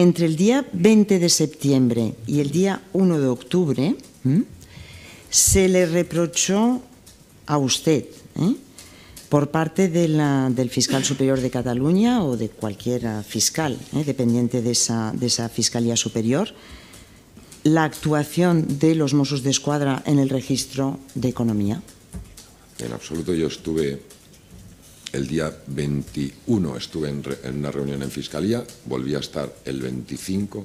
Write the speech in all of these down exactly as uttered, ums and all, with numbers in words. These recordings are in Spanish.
entre el día veinte de septiembre y el día uno de octubre, ¿eh? se le reprochó a usted, ¿eh? por parte de la, del fiscal superior de Cataluña o de cualquier fiscal, ¿eh? dependiente de esa, de esa fiscalía superior, la actuación de los Mossos d'Esquadra en el registro de economía. En absoluto. Yo estuve el día veintiuno, estuve en, re, en una reunión en fiscalía, volví a estar el veinticinco,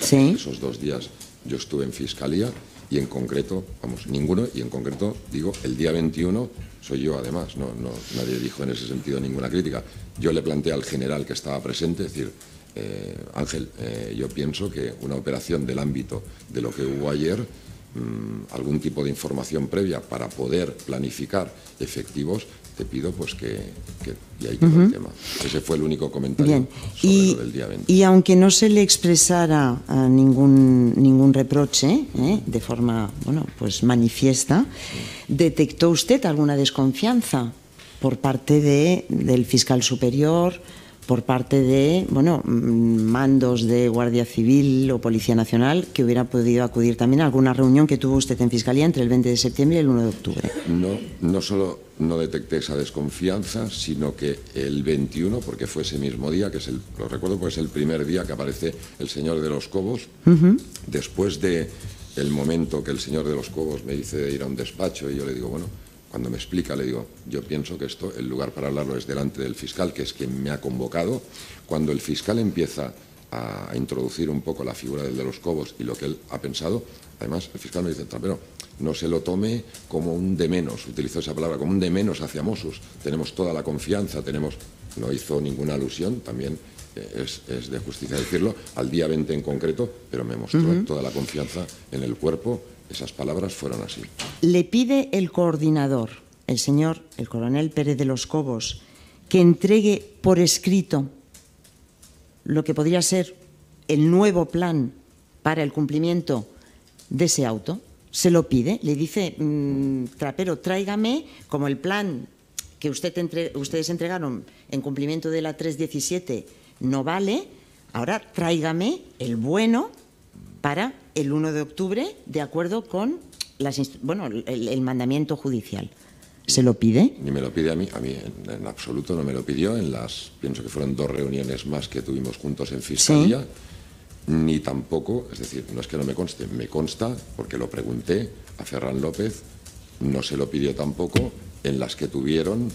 ¿sí? Esos dos días yo estuve en fiscalía y en concreto, vamos, ninguno, y en concreto digo, el día veintiuno soy yo además, no, no, nadie dijo en ese sentido ninguna crítica. Yo le planteé al general que estaba presente, es decir, Eh, Ángel, eh, yo pienso que una operación del ámbito de lo que hubo ayer, mmm, algún tipo de información previa para poder planificar efectivos, te pido pues que, que y ahí quedó uh-huh. el tema. Ese fue el único comentario. Bien. Sobre y, lo del día veinte. Y aunque no se le expresara uh, ningún, ningún reproche, ¿eh? de forma bueno pues manifiesta, sí. ¿detectó usted alguna desconfianza por parte de, del fiscal superior, por parte de bueno mandos de Guardia Civil o Policía Nacional, que hubiera podido acudir también a alguna reunión que tuvo usted en Fiscalía entre el veinte de septiembre y el uno de octubre? No, no solo no detecté esa desconfianza, sino que el veintiuno, porque fue ese mismo día, que es el, lo recuerdo porque es el primer día que aparece el señor de los Cobos, uh-huh. después de el momento que el señor de los Cobos me dice de ir a un despacho y yo le digo, bueno, cuando me explica, le digo, yo pienso que esto, el lugar para hablarlo es delante del fiscal, que es quien me ha convocado. Cuando el fiscal empieza a introducir un poco la figura del de los Cobos y lo que él ha pensado, además el fiscal me dice, Trapero, no se lo tome como un de menos, utilizó esa palabra, como un de menos hacia Mossos, tenemos toda la confianza, tenemos, no hizo ninguna alusión, también es, es de justicia decirlo, al día veinte en concreto, pero me mostró uh-huh. toda la confianza en el cuerpo. Esas palabras fueron así. Le pide el coordinador, el señor, el coronel Pérez de los Cobos, que entregue por escrito lo que podría ser el nuevo plan para el cumplimiento de ese auto. Se lo pide, le dice, mmm, Trapero, tráigame como el plan que usted entre, ustedes entregaron en cumplimiento de la tres diecisiete no vale, ahora tráigame el bueno para el uno de octubre, de acuerdo con las bueno el, el mandamiento judicial. ¿Se lo pide? Ni me lo pide a mí, a mí en, en absoluto no me lo pidió, en las, pienso que fueron dos reuniones más que tuvimos juntos en Fiscalía, ¿sí? ni tampoco, es decir, no es que no me conste, me consta, porque lo pregunté a Ferran López, no se lo pidió tampoco, en las que tuvieron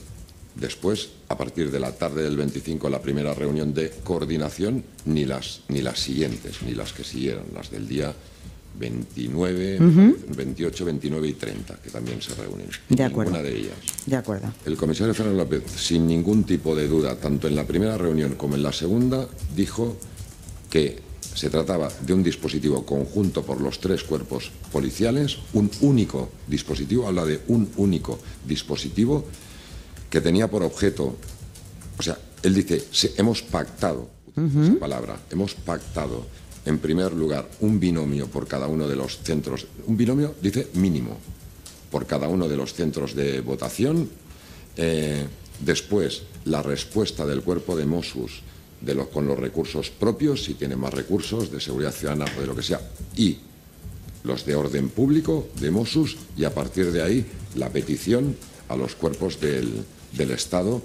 después, a partir de la tarde del veinticinco, la primera reunión de coordinación, ni las, ni las siguientes, ni las que siguieron, las del día veintinueve, uh-huh. veintiocho, veintinueve y treinta, que también se reúnen. De acuerdo. Ninguna de ellas. De acuerdo. El comisario Fernández López, sin ningún tipo de duda, tanto en la primera reunión como en la segunda, dijo que se trataba de un dispositivo conjunto por los tres cuerpos policiales, un único dispositivo, habla de un único dispositivo, que tenía por objeto, o sea, él dice, se, hemos pactado, uh-huh. esa palabra, hemos pactado, en primer lugar, un binomio por cada uno de los centros, un binomio, dice, mínimo, por cada uno de los centros de votación, eh, después, la respuesta del cuerpo de Mossos de los, con los recursos propios, si tiene más recursos, de seguridad ciudadana o de lo que sea, y los de orden público, de Mossos, y a partir de ahí, la petición a los cuerpos del... del Estado,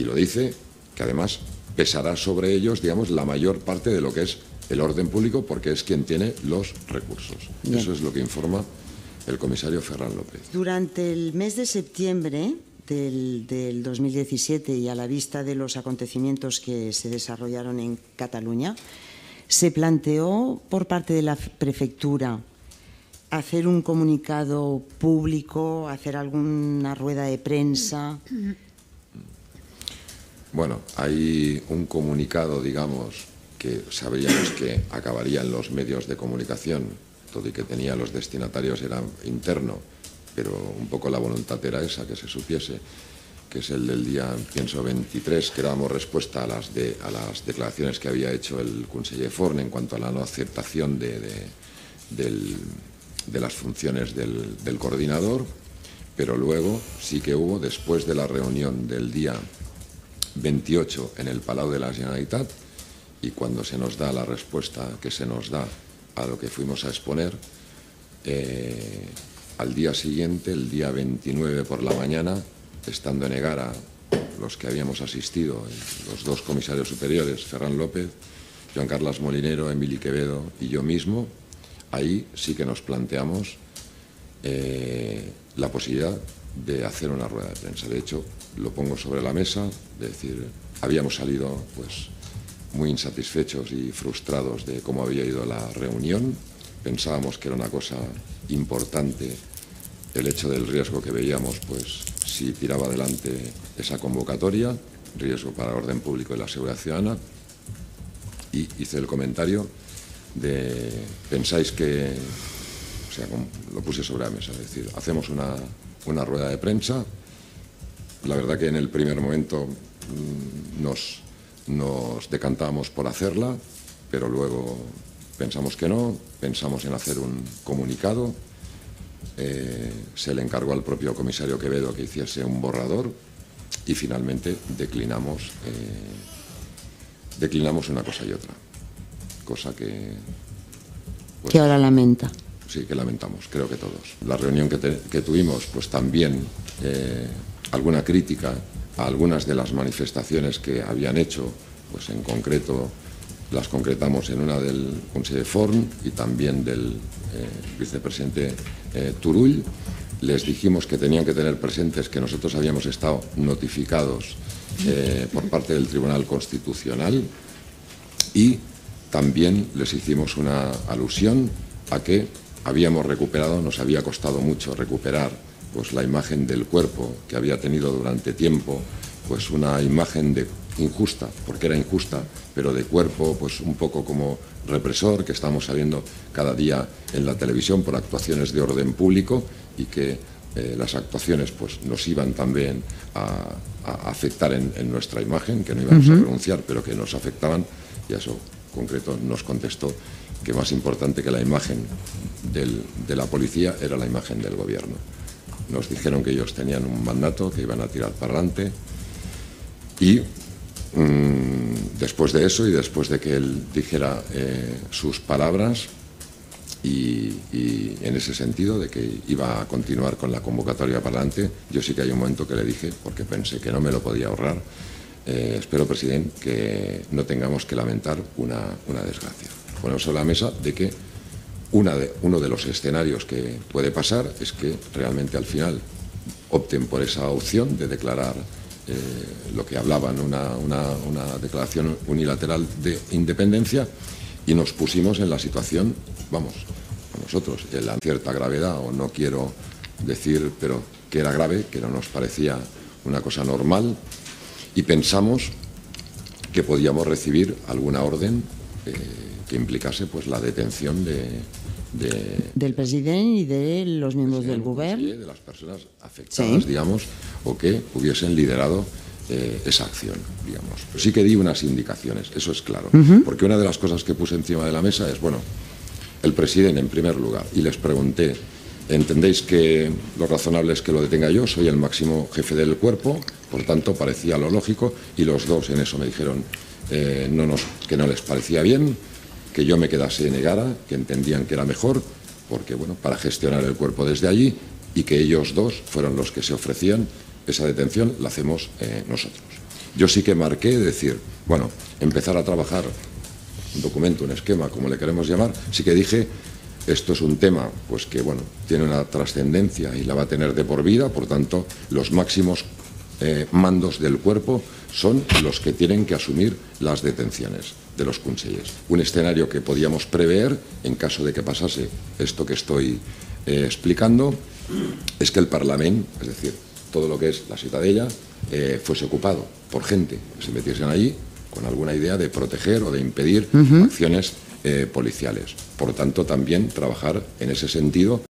y lo dice, que además pesará sobre ellos, digamos, la mayor parte de lo que es el orden público, porque es quien tiene los recursos. Bien. Eso es lo que informa el comisario Ferran López. Durante el mes de septiembre del, del dos mil diecisiete y a la vista de los acontecimientos que se desarrollaron en Cataluña, se planteó por parte de la prefectura hacer un comunicado público, hacer alguna rueda de prensa. Bueno, hay un comunicado, digamos, que sabríamos que acabaría en los medios de comunicación, todo y que tenía los destinatarios era interno, pero un poco la voluntad era esa, que se supiese, que es el del día, pienso, veintitrés, que dábamos respuesta a las, de, a las declaraciones que había hecho el conseller Forn en cuanto a la no aceptación de, de, del... de las funciones del, del coordinador, pero luego sí que hubo, después de la reunión del día veintiocho en el Palau de la Generalitat y cuando se nos da la respuesta que se nos da a lo que fuimos a exponer, eh, al día siguiente, el día veintinueve por la mañana, estando en Egara, los que habíamos asistido, los dos comisarios superiores, Ferran López, Joan Carles Molinero, Emili Quevedo y yo mismo, ahí sí que nos planteamos eh, la posibilidad de hacer una rueda de prensa. De hecho, lo pongo sobre la mesa, de decir, habíamos salido pues muy insatisfechos y frustrados de cómo había ido la reunión. Pensábamos que era una cosa importante el hecho del riesgo que veíamos, pues si tiraba adelante esa convocatoria, riesgo para el orden público y la seguridad ciudadana, y hice el comentario de, pensáis que, o sea, lo puse sobre la mesa, es decir, hacemos una, una rueda de prensa. La verdad que en el primer momento nos, nos decantábamos por hacerla, pero luego pensamos que no, pensamos en hacer un comunicado. Eh, se le encargó al propio comisario Quevedo que hiciese un borrador y finalmente declinamos, eh, declinamos una cosa y otra, cosa que... Pues, que ahora lamenta. Sí, que lamentamos, creo que todos. La reunión que, te, que tuvimos, pues también eh, alguna crítica a algunas de las manifestaciones que habían hecho, pues en concreto las concretamos en una del Consejo de Forn y también del eh, vicepresidente eh, Turull. Les dijimos que tenían que tener presentes que nosotros habíamos estado notificados eh, por parte del Tribunal Constitucional, y también les hicimos una alusión a que habíamos recuperado, nos había costado mucho recuperar pues la imagen del cuerpo que había tenido durante tiempo, pues una imagen de injusta, porque era injusta, pero de cuerpo pues un poco como represor, que estamos saliendo cada día en la televisión por actuaciones de orden público, y que eh, las actuaciones pues nos iban también a, a afectar en, en nuestra imagen, que no íbamos uh-huh. a renunciar, pero que nos afectaban, y a eso en concreto nos contestó que más importante que la imagen del, de la policía era la imagen del gobierno. Nos dijeron que ellos tenían un mandato, que iban a tirar para adelante, y después de eso y después de que él dijera eh, sus palabras y, y en ese sentido de que iba a continuar con la convocatoria para adelante, yo sí que hay un momento que le dije, porque pensé que no me lo podía ahorrar, eh, espero, presidente, que no tengamos que lamentar una, una desgracia. Ponemos sobre la mesa de que una de, uno de los escenarios que puede pasar es que realmente al final opten por esa opción de declarar Eh, lo que hablaban, una, una, una declaración unilateral de independencia, y nos pusimos en la situación, vamos, a nosotros, en la cierta gravedad, o no quiero decir, pero que era grave, que no nos parecía una cosa normal, y pensamos que podíamos recibir alguna orden eh, que implicase pues la detención de... De, del presidente y de los miembros del gobierno, de las personas afectadas, sí, digamos, o que hubiesen liderado eh, esa acción, digamos. Pero sí que di unas indicaciones, eso es claro, uh-huh. porque una de las cosas que puse encima de la mesa es, bueno, el presidente en primer lugar, y les pregunté, ¿entendéis que lo razonable es que lo detenga yo? Soy el máximo jefe del cuerpo, por tanto parecía lo lógico, y los dos en eso me dijeron eh, no nos, que no les parecía bien, que yo me quedase en Egara, que entendían que era mejor, porque bueno, para gestionar el cuerpo desde allí, y que ellos dos fueron los que se ofrecían, esa detención la hacemos eh, nosotros. Yo sí que marqué decir, bueno, empezar a trabajar un documento, un esquema, como le queremos llamar, sí que dije, esto es un tema pues que bueno, tiene una trascendencia y la va a tener de por vida, por tanto, los máximos eh, mandos del cuerpo son los que tienen que asumir las detenciones de los consellers. Un escenario que podíamos prever en caso de que pasase esto que estoy eh, explicando es que el Parlamento, es decir, todo lo que es la Ciutadella, eh, fuese ocupado por gente que se metiesen allí con alguna idea de proteger o de impedir uh-huh. acciones eh, policiales. Por tanto, también trabajar en ese sentido.